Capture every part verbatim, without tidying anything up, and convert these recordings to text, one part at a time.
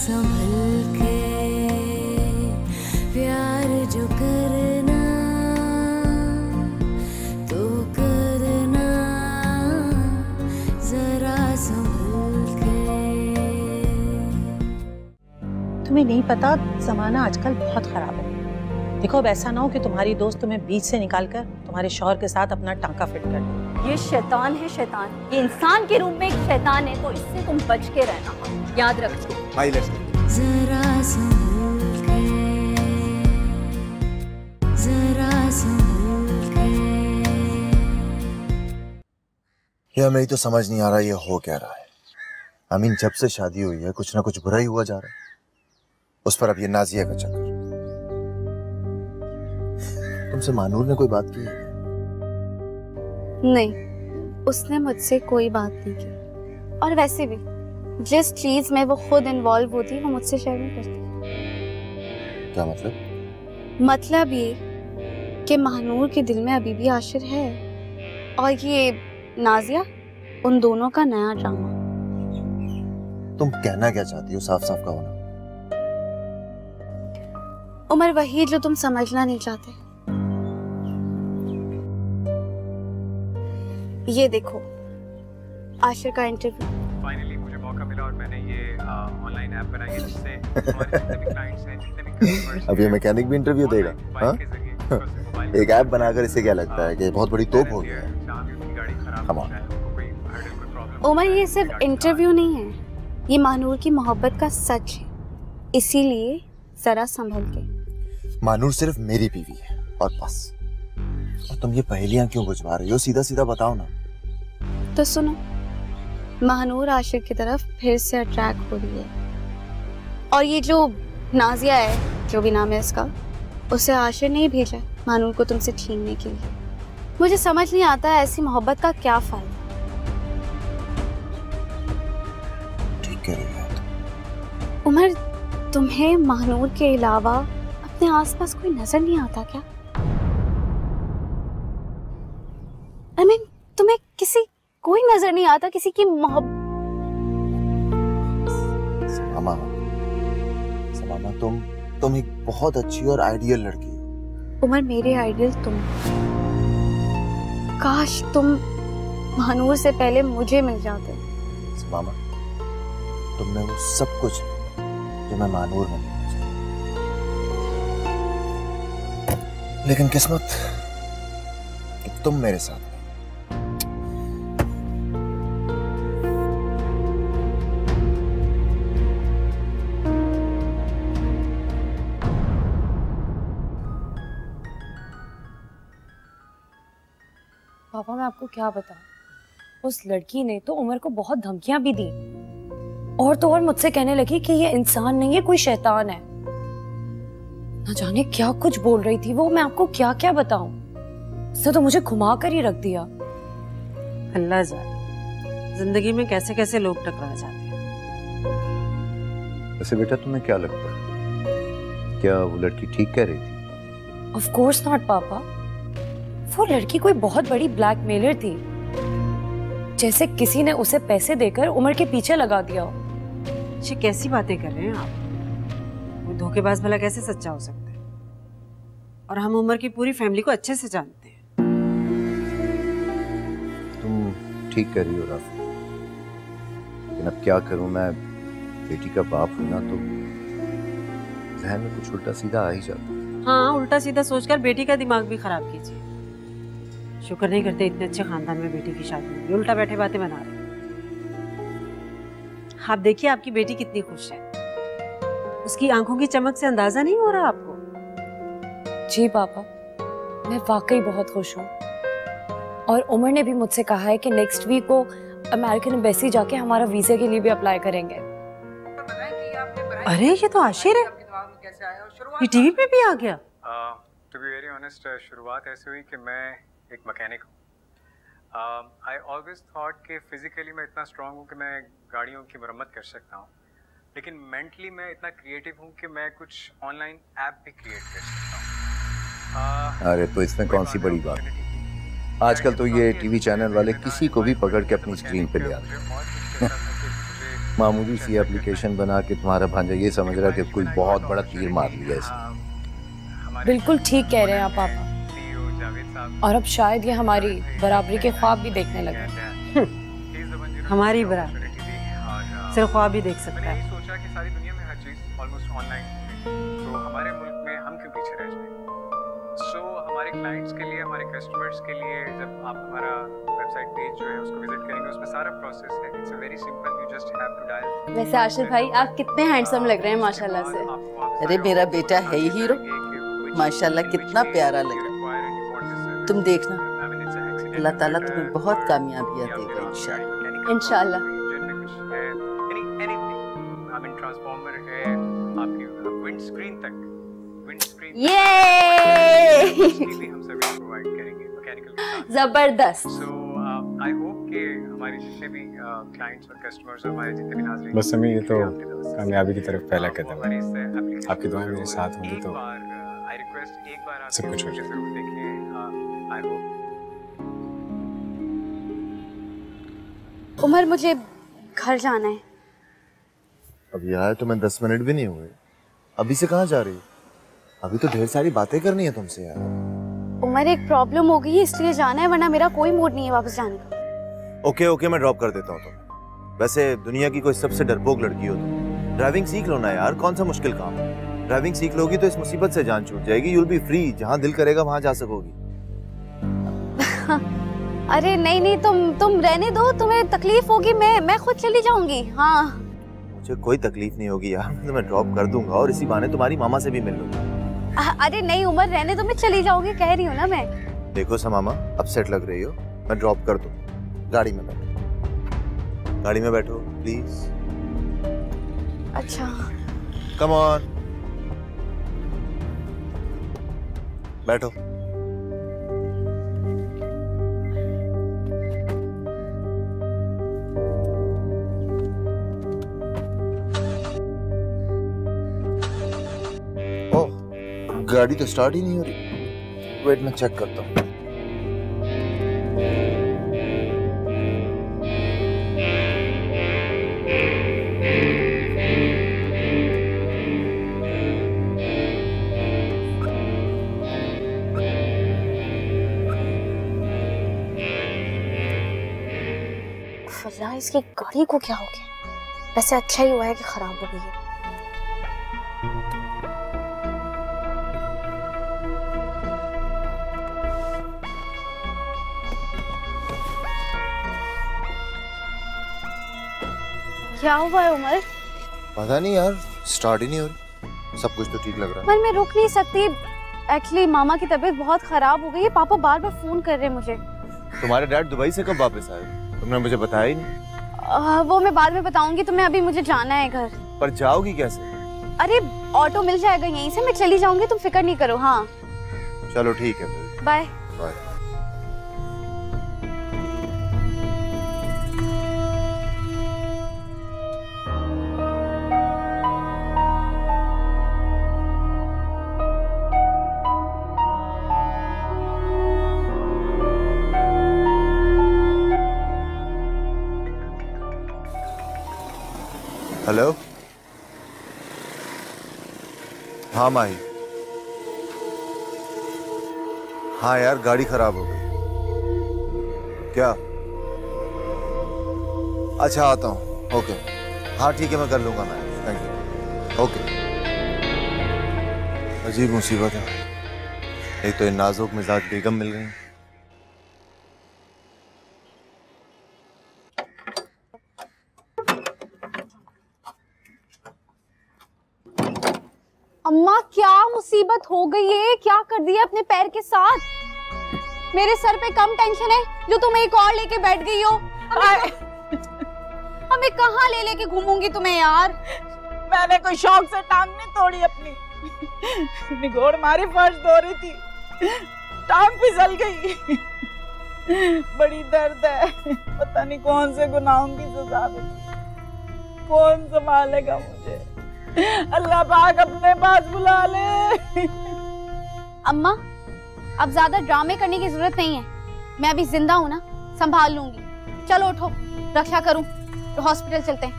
संभल के प्यार जो करना तो करना, जरा संभल के। तुम्हें नहीं पता जमाना आजकल बहुत खराब है। देखो अब ऐसा ना हो कि तुम्हारी दोस्त तुम्हें बीच से निकालकर तुम्हारे शौहर के साथ अपना टांका फिट कर दे। ये शैतान है, शैतान। ये इंसान के रूप में एक शैतान है, तो इससे तुम बच के रहना, याद रखो। जरा संभल के, जरा संभल के। यार मेरी तो समझ नहीं आ रहा ये हो क्या रहा है। आई मीन जब से शादी हुई है कुछ ना कुछ बुरा ही हुआ जा रहा है। उस पर अब ये नाजिया का चक्कर। तुमसे महनूर ने कोई बात की? नहीं, उसने मुझसे कोई बात नहीं की। और वैसे भी जिस चीज में वो खुद इन्वॉल्व होती वो मुझसे शेयर नहीं करती। क्या मतलब? मतलब ये कि महनूर के दिल में अभी भी आशिर है, और ये नाजिया, उन दोनों का नया ड्रामा। तुम कहना क्या चाहती हो? साफ साफ कहो ना। उमर, वही जो तुम समझना नहीं चाहते। ये देखो आशिर का इंटरव्यू। फाइनली मुझे मौका मिला और मैंने ये ऑनलाइन ऐप बनाई है जिससे हमारे जितने भी क्लाइंट्स हैं, जितने भी कस्टमर्स। अब ये मैकेनिक भी इंटरव्यू देगा। हाँ, एक ऐप बनाकर इससे क्या लगता है कि बहुत बड़ी तोप हो गई है। उमर, ये सिर्फ इंटरव्यू नहीं है, ये महनूर की मोहब्बत का सच है। इसीलिए जरा संभल के। महनूर सिर्फ मेरी बीवी है और बस। तुम ये पहेलियां क्यों बुझवा रही हो? सीधा सीधा बताओ ना। तो सुनो, महनूर आशिर की तरफ फिर से अट्रैक्ट हो रही है, और ये जो नाजिया है, जो भी नाम है इसका, उसे आशिर ने भेजा महनूर को तुमसे छीनने के लिए। मुझे समझ नहीं आता है ऐसी मोहब्बत का क्या फायदा। ठीक कह रही हो उमर, तुम्हें महनूर के अलावा अपने आसपास कोई नजर नहीं आता क्या? I mean, तुम्हें किसी कोई नजर नहीं आता, किसी की मोहब्बत? समा, समा तुम तुम एक बहुत अच्छी और आइडियल लड़की हो। उमर, मेरे आइडियल तुम। काश तुम महनूर से पहले मुझे मिल जाते। समा, तुमने वो सब कुछ जो मैं महनूर में नहीं मिला। लेकिन किस्मत कि तुम मेरे साथ। पापा, मैं आपको क्या बताऊं, उस लड़की ने तो उमर को बहुत धमकियां भी दी, और तो और मुझसे कहने लगी कि ये इंसान नहीं है, कोई शैतान है। ना जाने क्या कुछ बोल रही थी वो, मैं आपको क्या क्या बताऊं। उसने तो मुझे घुमा कर ही रख दिया। अल्लाह जाने जिंदगी में कैसे कैसे लोग टकरा जाते हैं। वैसे बेटा तुम्हें क्या लगता है, क्या वो लड़की ठीक कह रही थी? ऑफ कोर्स नॉट पापा, वो लड़की कोई बहुत बड़ी ब्लैकमेलर थी, जैसे किसी ने उसे पैसे देकर उमर के पीछे लगा दिया हो। ये कैसी बातें कर रहे हैं आप? वो धोखेबाज भला कैसे सच्चा हो सकता है? और हम उमर की पूरी फैमिली को अच्छे से जानते हैं। तुम ठीक कर रही हो राफी, लेकिन अब क्या करूं मैं, बेटी का बाप हूं ना, तो जहन में कुछ उल्टा सीधा आ ही जाता। हाँ, उल्टा सीधा सोचकर बेटी का दिमाग भी खराब कीजिए। शुक्र नहीं करते इतने अच्छे खानदान में बेटी की शादी हुई, उल्टा बैठे बातें बना रहे। आप देखिए आपकी बेटी कितनी खुश है, उसकी आंखों की चमक से अंदाजा नहीं हो रहा आपको। जी पापा, मैं वाकई बहुत खुश हूँ, और उमर ने भी मुझसे कहा है कि नेक्स्ट वीक को अमेरिकन एम्बेसी जाके हमारा वीजा के लिए भी अप्लाई करेंगे। अरे ये तो आशिर है, ये टीवी पे भी आ गया। टू बी वेरी ऑनेस्ट, शुरुआत ऐसे हुई कि मैं एक मैकेनिक हूँ। आई ऑलवेज थॉट कि फिजिकली मैं इतना स्ट्रांग हूँ कि मैं गाड़ियों की मरम्मत कर सकता हूँ, लेकिन मेंटली मैं इतना क्रिएटिव हूँ कि मैं कुछ ऑनलाइन ऐप भी क्रिएट कर सकता हूँ। अरे तो इसमें कौन सी बड़ी बात? आजकल तो ये टीवी चैनल वाले किसी को भी पकड़ के अपनी स्क्रीन पे ले आते हैं। मामूली सी एप्लीकेशन बना के तुम्हारा भांजा ये समझ रहा कि कोई बहुत बड़ा तीर मार लिया इसने। बिल्कुल ठीक कह रहे हैं आप पापा, और अब शायद ये हमारी बराबरी के ख्वाब भी देखने लगे। हमारी बराबरी सिर्फ ख्वाब ही देख सकता है। सोचा कि सारी दुनिया में हर चीज ऑलमोस्ट ऑनलाइन है, तो हमारे मुल्क में हम क्यों पीछे रह जाएं? सो हमारे क्लाइंट्स के लिए, हमारे कस्टमर्स के लिए, जब आप हमारा वेबसाइट पेज जो है उसको विजिट करेंगे, उसमें सारा प्रोसेस है। It's very simple, you just have to dial. वैसे आशिर भाई आप कितने हैंडसम लग रहे हैं माशाल्लाह से। अरे मेरा बेटा है ही हीरो, माशाल्लाह कितना प्यारा लग रहा है। तुम देखना अल्लाह ताला तुम्हें बहुत कामयाबियां देगा इंशाल्लाह। इंशाल्लाह ट्रांसफॉर्मर है आपकी विंडस्क्रीन तक, विंडस्क्रीन ये हम सभी प्रोवाइड करेंगे मैकेनिकल के साथ। जबरदस्त। सो आई होप कि हमारे जितने भी क्लाइंट्स और कस्टमर्स, हमारे जितने भी नाज़रीन, बस हमें ये तो कामयाबी की तरफ पहला कदम है। आपकी दुआएं मेरे साथ होंगी तो आई रिक्वेस्ट एक बार आप सब कुछ जरूर देखिए। I hope. उमर मुझे घर जाना है। अब यार तुम्हें दस मिनट भी नहीं हुए, अभी से कहाँ जा रही हो? अभी तो ढेर सारी बातें करनी है तुमसे यार। उमर एक प्रॉब्लम हो गई है इसलिए जाना है, वरना मेरा कोई मूड नहीं है वापस जाने का। ओके ओके मैं ड्रॉप कर देता हूँ तुम्हें। वैसे दुनिया की कोई सबसे डरपोक लड़की हो तुम। ड्राइविंग सीख लो ना यार, कौन सा मुश्किल काम है। ड्राइविंग सीख लोगी तो इस मुसीबत से जान छूट जाएगी। यूल बी फ्री, जहाँ दिल करेगा वहाँ जा सकोगी। अरे नहीं नहीं तुम तुम रहने दो, तुम्हें तकलीफ होगी, मैं मैं खुद चली जाऊंगी। हाँ मुझे कोई तकलीफ नहीं होगी यार, तो मैं ड्रॉप कर दूंगा और इसी बहाने तुम्हारी मामा से भी मिल लूंगा। अरे नहीं उमर रहने दो, मैं चली जाऊंगी, कह रही हूँ ना मैं। देखो समामा अपसेट लग रही हो, मैं ड्रॉप कर दूंगा। गाड़ी में बैठो, गाड़ी में बैठो प्लीज। अच्छा कम ऑन बैठो। गाड़ी तो स्टार्ट ही नहीं हो रही, वेट मैं चेक करता हूँ। अल्लाह इसकी गाड़ी को क्या हो गया? वैसे अच्छा ही हुआ है कि खराब हो गई है। क्या हुआ है उमर? पता नहीं यार, स्टार्ट ही नहीं हो रही। सब कुछ तो ठीक लग रहा है पर मैं रुक नहीं सकती। एक्चुअली मामा की तबीयत बहुत खराब हो गई है, पापा बार बार फोन कर रहे हैं मुझे। तुम्हारे डैड दुबई से कब वापस आए? तुमने मुझे बताया ही नहीं। आ, वो मैं बाद में बताऊंगी तुम्हें, अभी मुझे जाना है घर। पर जाओगी कैसे? अरे ऑटो मिल जाएगा यहीं से, मैं चली जाऊंगी, तुम फिक्र नहीं करो। हाँ चलो ठीक है, बाय बाय। हेलो हाँ माही। हाँ यार गाड़ी खराब हो गई क्या? अच्छा आता हूँ। ओके हाँ ठीक है, मैं कर लूँगा मैं। Thank you. ओके अजीब मुसीबत है, एक तो ये नाजुक मिजाज बेगम मिल गई। क्या मुसीबत हो गई है, क्या कर दिया अपने पैर के साथ? मेरे सर पे कम टेंशन है जो तुम एक और लेके बैठ गई हो। अब मैं कहाँ ले लेके घूमूंगी तुम्हें यार? मैंने कोई शौक से टांग नहीं तोड़ी अपनी, निगोड़ मारी फर्श धो रही थी, टांग फिसल गई। बड़ी दर्द है, पता नहीं कौन से गुनाहों की सजा मिली, कौन संभालेगा मुझे? अल्लाह पाक अपने पास बुला ले। अम्मा अब ज्यादा ड्रामे करने की जरूरत नहीं है, मैं अभी जिंदा हूँ ना, संभाल लूंगी। चलो उठो, रक्षा करूँ, हॉस्पिटल चलते हैं।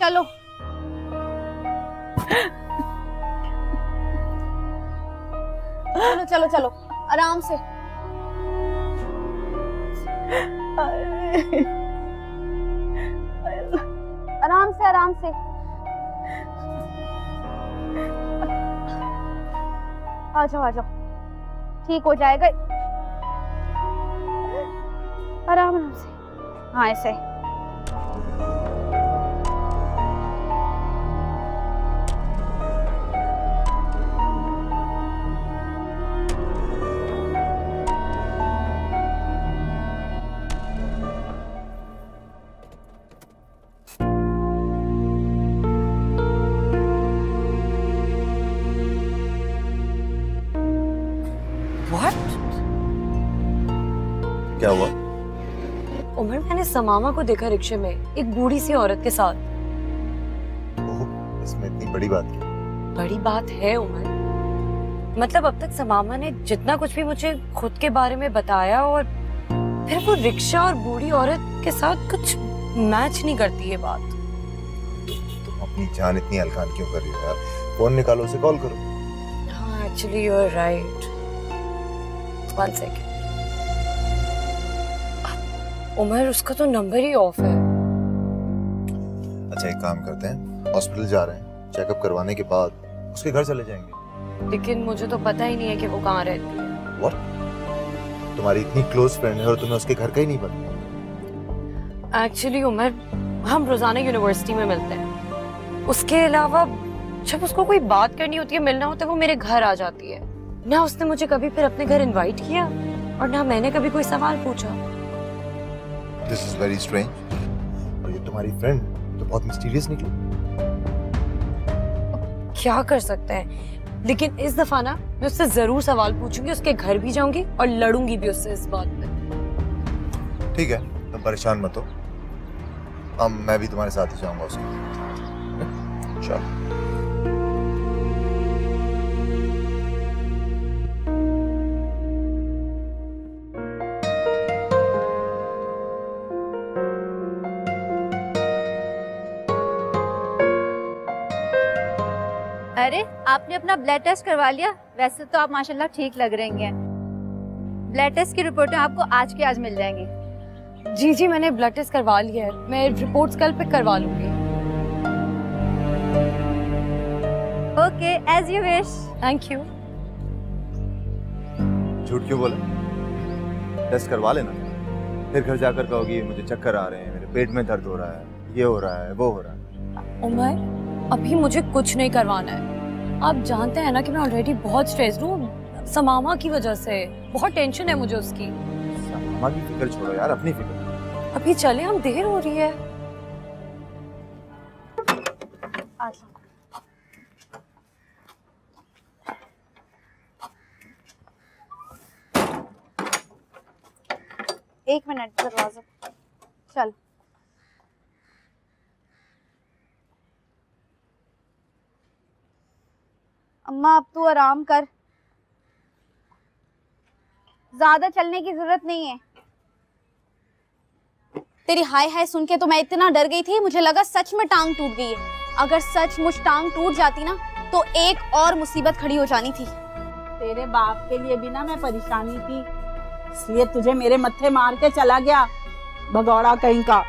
चलो। चलो चलो चलो आराम से। आराम से आराम से आ जाओ आ जाओ, ठीक हो जाएगा। आराम आराम से, हाँ ऐसे। क्या हुआ उमर? मैंने समामा को देखा रिक्शे में एक बूढ़ी सी औरत के साथ। ओह, इसमें इतनी बड़ी बात क्या? बड़ी बात है उमर। मतलब अब तक समामा ने जितना कुछ भी मुझे खुद के बारे में बताया, और फिर वो रिक्शा और बूढ़ी औरत के साथ कुछ मैच नहीं करती ये बात। तुम अपनी जान इतनी अलगान क्यों कर रही हो यार? फोन निकालो, उसे कॉल करो। हाँ actually you are right. One second Umar, उसका तो नंबर ही ऑफ है। अच्छा एक काम करते हैं, हॉस्पिटल जा रहे हैं, चेकअप करवाने के बाद उसके घर चले जाएंगे। लेकिन मुझे तो पता ही नहीं है कि वो कहाँ रहती है। व्हाट? तुम्हारी इतनी क्लोज फ्रेंड है और तुम्हें उसके घर का ही नहीं पता? एक्चुअली उमर, हम रोजाना यूनिवर्सिटी में मिलते हैं। उसके अलावा जब उसको कोई बात करनी होती है, मिलना होता है, वो मेरे घर आ जाती है। ना उसने मुझे कभी फिर अपने घर इन्वाइट किया और ना मैंने कभी कोई सवाल पूछा। This is very strange. और ये तुम्हारी फ्रेंड तो बहुत मिस्टीरियस निकली। क्या कर सकते हैं, लेकिन इस दफा ना मैं उससे जरूर सवाल पूछूंगी, उसके घर भी जाऊंगी और लड़ूंगी भी उससे इस बात पे। ठीक है, तुम परेशान मत हो, अब मैं भी तुम्हारे साथ ही जाऊंगा उसके। चलो आपने अपना ब्लड टेस्ट करवा लिया? वैसे तो आप माशाल्लाह ठीक लग रही हैं। ब्लड टेस्ट की रिपोर्टें आपको आज के आज मिल जाएंगी। जी जी मैंने ब्लड टेस्ट करवा लिया है, मैं रिपोर्ट्स कल पिक करवा लूंगी। Okay as you wish. Thank you. झूठ क्यों बोला? टेस्ट करवा लेना, फिर घर जाकर कहोगी मुझे चक्कर आ रहे हैं, मेरे पेट में दर्द हो रहा है, ये हो रहा है, वो हो रहा है। उमर अभी मुझे कुछ नहीं करवाना है। आप जानते हैं ना कि मैं ऑलरेडी बहुत स्ट्रेस्ड हूँ समामा की वजह से, बहुत टेंशन है मुझे उसकी। समामा की फिक्र छोड़ो यार, अपनी फिक्र। अभी चले हम, देर हो रही है। एक मिनट दरवाजा, चल। अम्मा अब तू आराम कर, ज्यादा चलने की जरूरत नहीं है। तेरी हाय हाय सुन के तो मैं इतना डर गई थी, मुझे लगा सच में टांग टूट गई है। अगर सचमुच टांग टूट जाती ना तो एक और मुसीबत खड़ी हो जानी थी। तेरे बाप के लिए भी ना मैं परेशानी थी, इसलिए तुझे मेरे मत्थे मार के चला गया भगौड़ा कहीं का।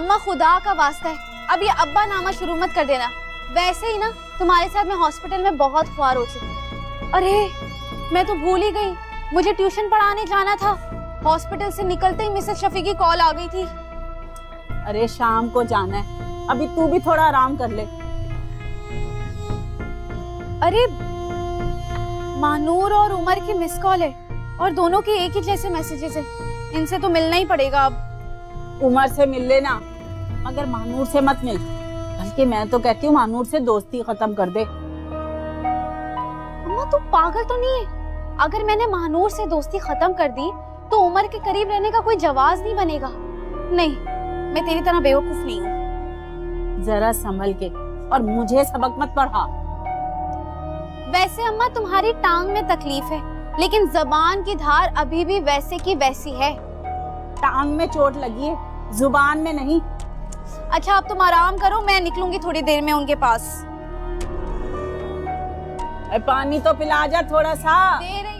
अम्मा खुदा का वास्ता है अब ये अब्बा नामा शुरू मत कर देना। वैसे ही ना तुम्हारे साथ मैं हॉस्पिटल में बहुत ख्वार हो चुकी। अरे मैं तो भूल ही गई, मुझे ट्यूशन पढ़ाने जाना था। हॉस्पिटल से निकलते ही मिसेस शफी की कॉल आ गई थी। अरे शाम को जाना है, अभी तू भी थोड़ा आराम कर ले। अरे महनूर और उमर की मिस कॉल है और दोनों के एक ही जैसे मैसेजेस है, इनसे तो मिलना ही पड़ेगा। अब उमर से मिल लेना, मगर महनूर से मत मिल। बल्कि मैं तो कहती हूँ महनूर से दोस्ती खत्म कर दे। अम्मा तू पागल तो नहीं है? अगर मैंने महनूर से दोस्ती खत्म कर दी तो उमर के करीब रहने का कोई जवाब नहीं बनेगा। नहीं, मैं तेरी तरह बेवकूफ नहीं हूँ। जरा संभल के और मुझे सबक मत पढ़ा। वैसे अम्मा तुम्हारी टांग में तकलीफ है, लेकिन जबान की धार अभी भी वैसे की वैसी है। टांग में चोट लगी है, जुबान में नहीं। अच्छा आप तुम आराम करो, मैं निकलूंगी थोड़ी देर में उनके पास। पानी तो पिला जा थोड़ा सा। दे रही।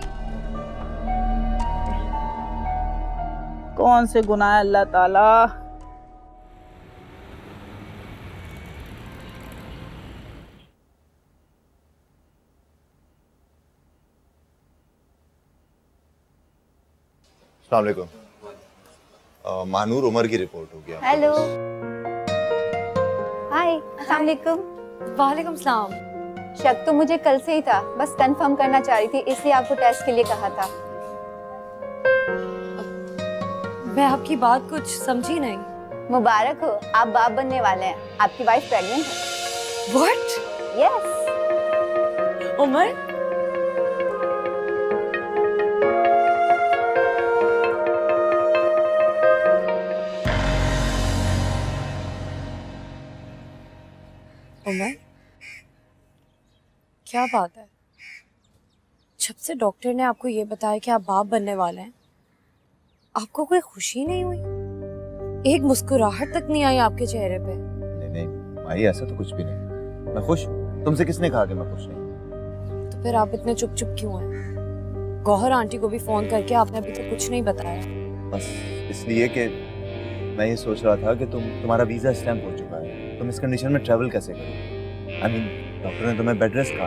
कौन से गुनाह है अल्लाह ताला। अस्सलाम वालेकुम। महनूर उमर की रिपोर्ट हो गया। हेलो। हाय। अस्सलाम वालेकुम। वालेकुम सलाम। शक तो मुझे कल से ही था, बस कंफर्म करना चाह रही थी, इसलिए आपको टेस्ट के लिए कहा था। मैं आपकी बात कुछ समझी नहीं। मुबारक हो, आप बाप बनने वाले हैं। आपकी वाइफ प्रेग्नेंट है। व्हाट? यस। उमर उमर क्या बात है, जब से डॉक्टर ने आपको ये बताया कि आप बाप बनने वाले हैं, आपको कोई खुशी नहीं हुई? एक मुस्कुराहट तक नहीं आई आपके चेहरे पे। नहीं नहीं माई, ऐसा तो कुछ भी नहीं। मैं खुश हूँ। तुमसे किसने कहा कि मैं खुश नहीं? तो फिर आप इतने चुप चुप क्यों हैं? गौहर आंटी को भी फोन करके आपने अभी तक कुछ नहीं बताया। बस इसलिए कि मैं ये सोच रहा था कि तुम तुम्हारा वीजा स्टैम्प हो चुका है, तुम इस कंडीशन में ट्रेवल कैसे करो? आई मीन डॉक्टर ने तुम्हें बेड रेस्ट कहा।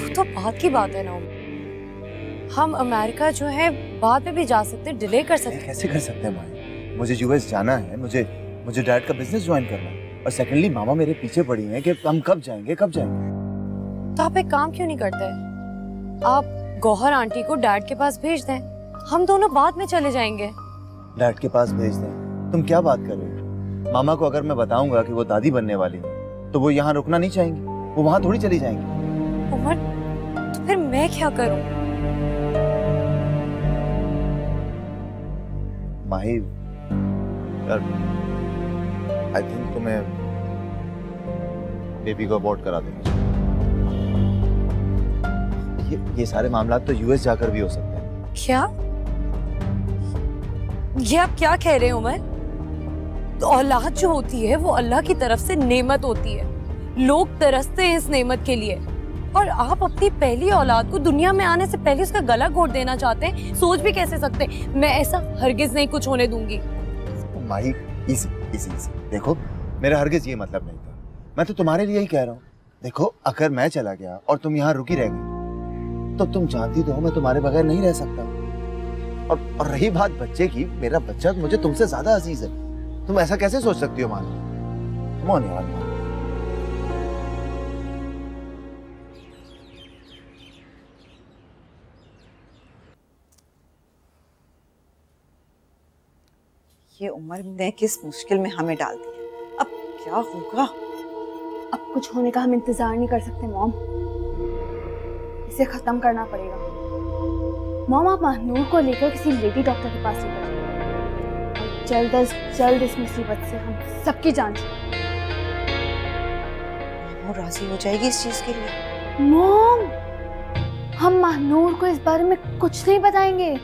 वो तो बात की बात है ना, हम अमेरिका जो है बाद में भी जा सकते हैं, डिले कर सकते हैं। कैसे कर सकते हैं माँ? मुझे यूएस जाना है, मुझे मुझे डैड का बिजनेस ज्वाइन करना है, और सेकंडली मामा मेरे पीछे पड़ी हैं कि हम कब जाएंगे कब जाएंगे। तो आप एक काम क्यों नहीं करते, आप गौहर आंटी को डैड के पास भेज दें, हम दोनों बाद में चले जाएंगे। डैड के पास भेज दें? तुम क्या बात कर रहे हो? मामा को अगर मैं बताऊंगा कि वो दादी बनने वाली है तो वो यहाँ रुकना नहीं चाहेंगी, वो वहाँ थोड़ी चली जाएंगी। उमर, तो फिर मैं क्या करूं? माही, यार, I think तुम्हें बेबी को अबॉर्ट करा देना चाहिए। ये, ये सारे मामला तो यूएस जाकर भी हो सकते हैं। क्या? ये आप क्या कह रहे हो उमर? तो औलाद जो होती है वो अल्लाह की तरफ से नेमत होती है, लोग तरसते हैं इस नेमत के लिए, और आप अपनी पहली औलाद को दुनिया में आने से पहले उसका गला घोट देना चाहते हैं? सोच भी कैसे सकते हैं? मैं ऐसा हरगिज नहीं कुछ होने दूंगी। Mahi, easy, easy, easy. देखो, मेरा हरगिज ये मतलब नहीं था, मैं तो तुम्हारे लिए ही कह रहा हूँ। देखो अगर मैं चला गया और तुम यहाँ रुकी रह गई तो तुम जानती तो हो मैं तुम्हारे बगैर नहीं रह सकता। और, और रही बात बच्चे की, मेरा बच्चा मुझे तुमसे ज्यादा अजीज है, तुम ऐसा कैसे सोच सकती हो? मानो मोन यार, ये उमर ने किस मुश्किल में हमें डाल दिया। अब क्या होगा? अब कुछ होने का हम इंतजार नहीं कर सकते मॉम, इसे खत्म करना पड़ेगा। मॉम आप महनूर को लेकर किसी लेडी डॉक्टर के पास ले जाइए, जल्द अज जल्द इस मुसीबत से हम सबकी जान जाए। वो राजी हो जाएगी इस चीज के लिए। मॉम हम महनूर को इस बारे में कुछ नहीं बताएंगे।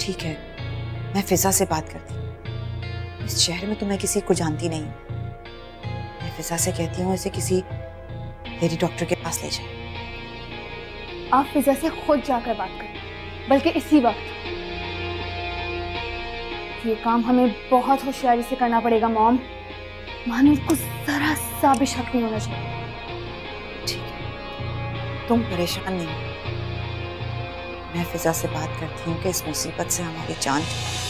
ठीक है, मैं फिजा से बात करती हूँ। इस शहर में तो मैं किसी को जानती नहीं, मैं फिजा से कहती हूँ इसे किसी लेडी डॉक्टर के पास ले जाए। आप फिजा से खुद जाकर बात करें, बल्कि इसी वक्त। ये काम हमें बहुत होशियारी से करना पड़ेगा मॉम, मानो कुछ जरा सा भी शक नहीं होना चाहिए। ठीक है, तुम परेशान नहीं हो, मैं फिजा से बात करती हूँ कि इस मुसीबत से हमारी जान